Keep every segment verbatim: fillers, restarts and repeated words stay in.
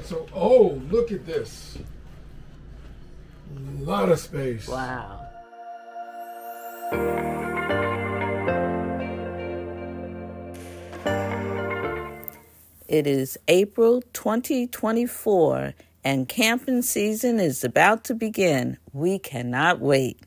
Yeah, so, oh, look at this. A lot of space. Wow. It is April twenty twenty-four, and camping season is about to begin. We cannot wait.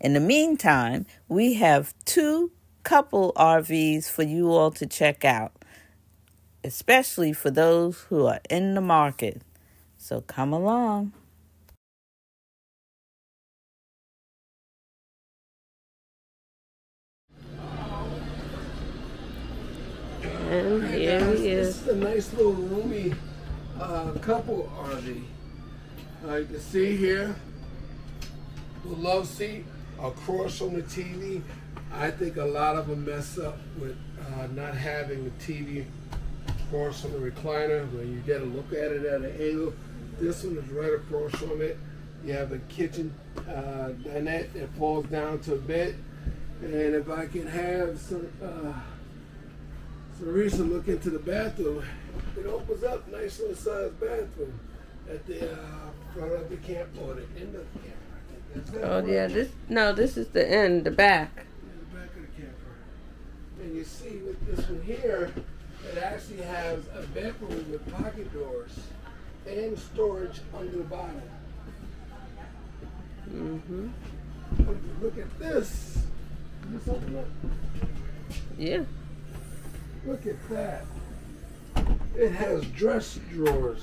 In the meantime, we have two couple R Vs for you all to check out, especially for those who are in the market. So come along. And here he is. This is a nice little roomy uh, couple R V. Uh, you can see here the love seat across from the T V. I think a lot of them mess up with uh, not having the T V across from the recliner where you get a look at it at an angle. This one is right across from it. You have a kitchen uh, dinette that falls down to a bed. And if I can have some. Uh, So Teresa look into the bathroom. It opens up, nice little sized bathroom at the uh, front of the camp or the end of the camper. That's that oh right. yeah, this no, this is the end, the back. Yeah, the back of the camper. And you see with this one here, it actually has a bedroom with pocket doors and storage under the bottom. Mm-hmm. Look at this. Just open up. Yeah. Look at that. It has dress drawers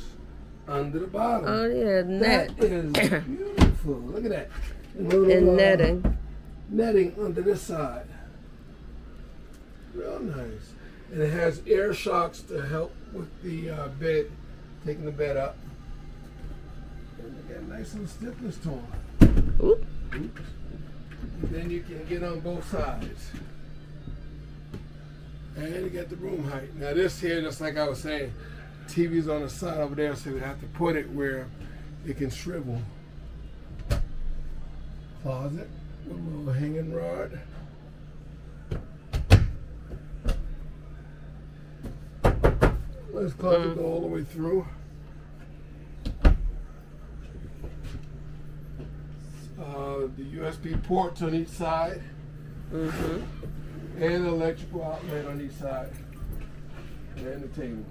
under the bottom. Oh yeah, net. That is beautiful. Look at that. Little, and netting. Uh, netting under this side. Real nice. And it has air shocks to help with the uh, bed, taking the bed up. And it got nice little stiffness to them. Oops. Oops. And then you can get on both sides. And you got the room height. Now this here, just like I was saying, T V's on the side over there, so we have to put it where it can shrivel. Closet with a little hanging rod. Let's closet go all the way through. Uh, the U S B ports on each side. Mm-hmm. And electrical outlet on each side, and the table.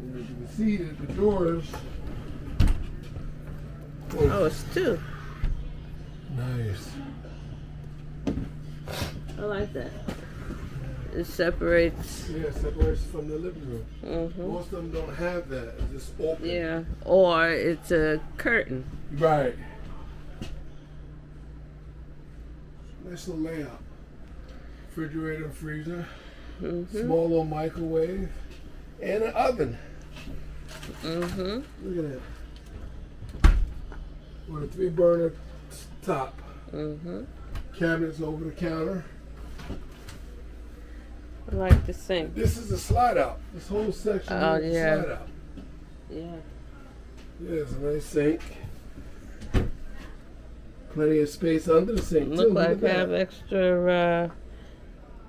And as you can see, that the doors. Close. Oh, it's two. Nice. I like that. It separates. Yeah, it separates from the living room. Mm-hmm. Most of them don't have that. It's just open. Yeah, or it's a curtain. Right. Nice little layout. Refrigerator and freezer, mm-hmm. Small little microwave, and an oven. Mm-hmm. Look at that. With a three burner top. Mm-hmm. Cabinets over the counter. I like the sink. This is a slide out. This whole section oh, is yeah. a slide out. Yeah. Yeah, it's a nice sink. Plenty of space under the sink. Look too. like Look I have that. extra. Uh,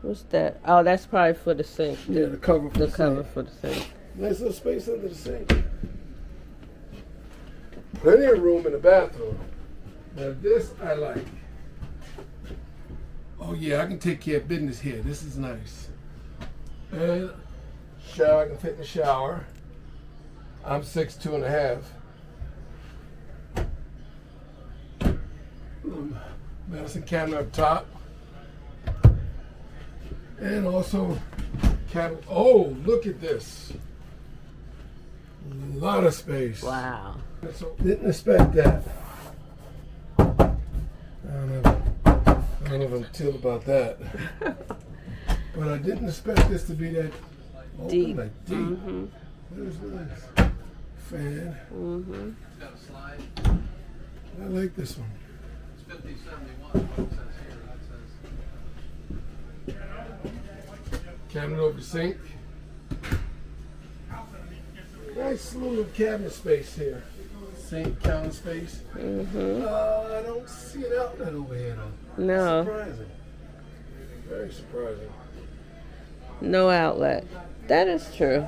What's that? Oh, that's probably for the sink. The, yeah, the cover for the, the cover sink. for the sink. Nice little space under the sink. Plenty of room in the bathroom. Now this I like. Oh yeah, I can take care of business here. This is nice. And shower, I can fit in the shower. I'm six two and a half. Medicine cabinet up top. And also, cattle. Oh, look at this. A lot of space. Wow. So, didn't expect that. I don't know. I don't know if I'm thrilled about that. But I didn't expect this to be that open, deep. Like deep. Mm-hmm. What is this? Fan. Mm-hmm. It's got a slide. I like this one. It's fifty seventy-one. Cabinet over the sink. Nice little cabinet space here. Sink, counter space. Mm-hmm. uh, I don't see an outlet over here though. No. Surprising. Very surprising. No outlet. That is true.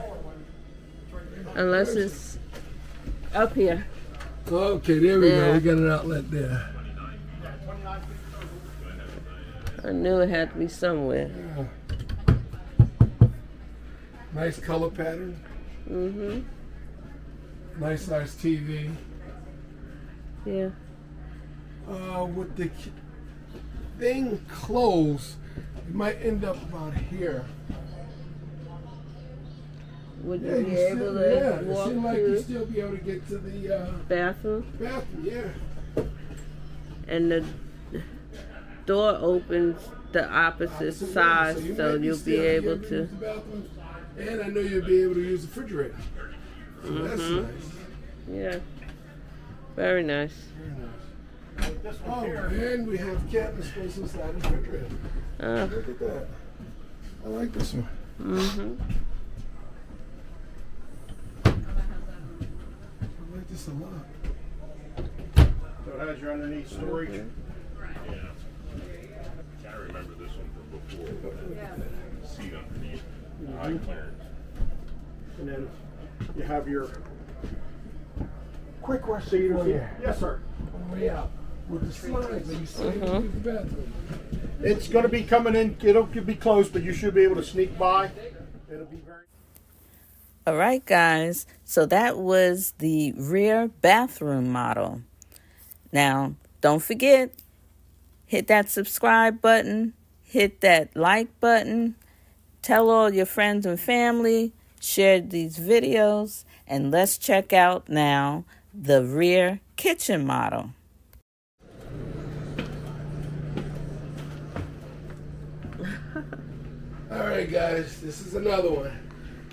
Unless it's Up here. Okay, there we yeah. go. We got an outlet there. I knew it had to be somewhere. Yeah. Nice color pattern. Mm-hmm. Nice size T V. Yeah. Uh, with the thing closed, it might end up about here. Would you yeah, be you able still, to yeah, walk it seemed like you'd still be able to get to the uh, bathroom? Bathroom, yeah. And the door opens the opposite, opposite side, way. so, you so you'll be able, able to. Use the bathroom, and I know you'll be able to use the refrigerator. So mm-hmm. that's nice. Yeah. Very nice. Very nice. With this one oh, here. And we have cabinet space inside the refrigerator. Uh, Look at that. I like this one. Mm-hmm. This a lot. So it has your underneath storage. Okay. Yeah. I can't remember this one from before, but yeah. the seat underneath, mm-hmm. the high clearance. And then you have your quick rush seat. Oh, yeah. Yes, sir. On the way out. With the slides, you sneak uh-huh. into the bathroom. It's going to be coming in. It'll be closed, but you should be able to sneak by. It'll be very. All right, guys, so that was the rear bathroom model. Now, don't forget, hit that subscribe button, hit that like button, tell all your friends and family, share these videos, and let's check out now the rear kitchen model. All right, guys, this is another one.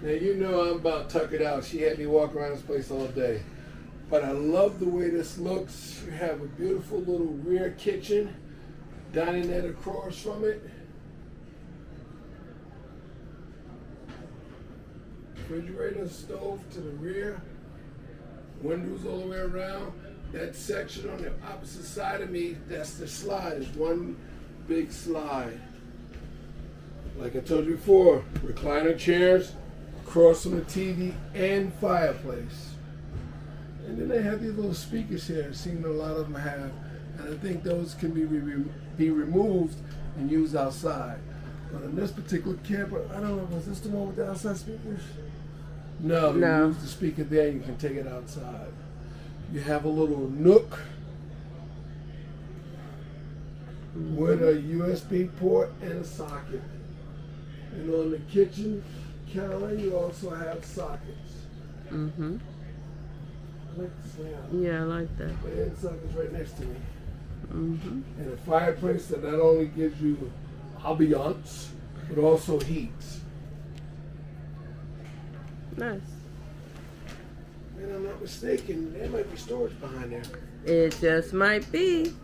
Now, you know I'm about tuckered out. She had me walk around this place all day. But I love the way this looks. You have a beautiful little rear kitchen, dinette across from it. Refrigerator, stove to the rear. Windows all the way around. That section on the opposite side of me, that's the slide. It's one big slide. Like I told you before, recliner chairs. Across from the T V and fireplace. And then they have these little speakers here. I've seen a lot of them have. And I think those can be, re be removed and used outside. But in this particular camper, I don't know, was this the one with the outside speakers? No, no. You use the speaker there, you can take it outside. You have a little nook with a U S B port and a socket. And on the kitchen counter, you also have sockets. Mm-hmm. I like the sound. Yeah, I like that. And sockets right next to me. Mm-hmm. And a fireplace that not only gives you ambiance, but also heat. Nice. And I'm not mistaken, there might be storage behind there. It just might be.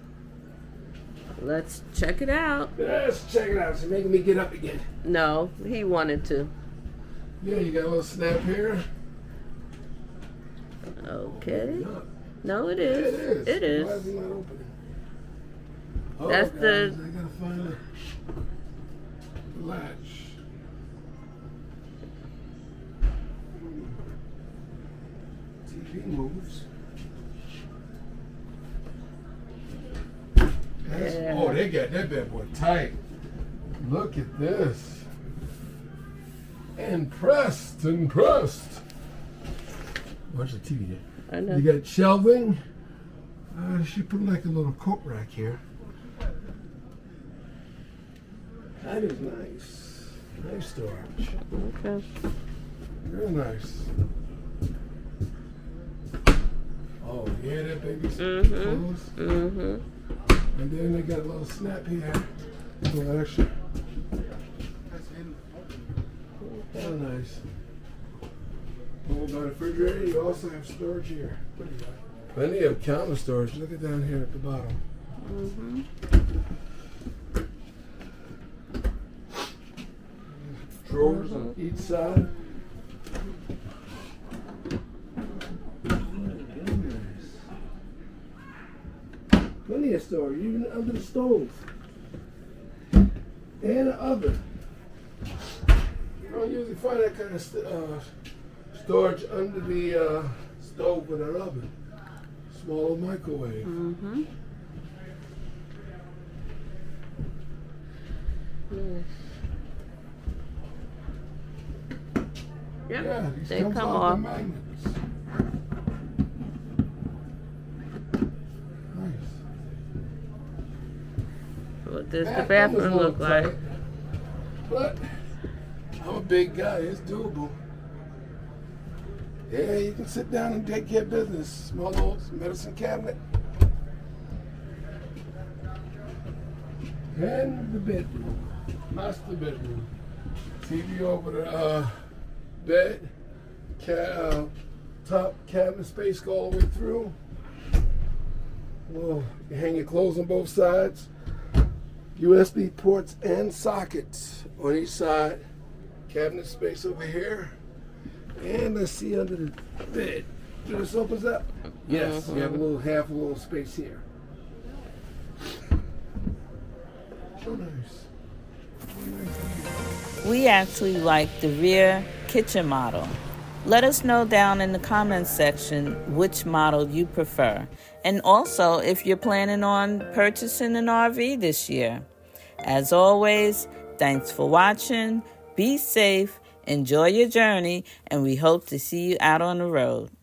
Let's check it out. Let's check it out. She's making me get up again. No, he wanted to. Yeah, you got a little snap here. Okay. Oh, no, it is. Yeah, it is. It is. Why is it not opening? Oh, that's guys, the. I gotta find a latch. T V moves. That's... Yeah. Oh, they got that bad boy tight. Look at this. And pressed and pressed. Watch the T V there. I know. You got shelving. Uh, she put like a little coat rack here. That is nice. Nice storage. Okay. Real nice. Oh, yeah, that baby's mm-hmm. closed. Mm-hmm. And then they got a little snap here. A little extra. Oh, nice. Over by the refrigerator, you also have storage here. What do you got? Plenty of counter storage. Look at down here at the bottom. Mm-hmm. Drawers mm-hmm. on each side. Nice. Plenty of storage, even under the stove and the oven. I don't usually find that kind of st uh, storage under the uh, stove with an oven, small microwave. Mm-hmm. Yes. Yep. Yeah, they come off. The magnets. Nice. What does the bathroom look like? Tight, but I'm a big guy. It's doable. Yeah, you can sit down and take care of business. Small old medicine cabinet. And the bedroom. Master bedroom. T V over the uh, bed. Ca uh, top cabinet space go all the way through. Well, you hang your clothes on both sides. U S B ports and sockets on each side. Cabinet space over here. And let's see under the bed. Do this opens up? Yes, you have a little half a little space here. So nice. We actually like the rear kitchen model. Let us know down in the comments section which model you prefer. And also if you're planning on purchasing an R V this year. As always, thanks for watching. Be safe. Enjoy your journey, and we hope to see you out on the road.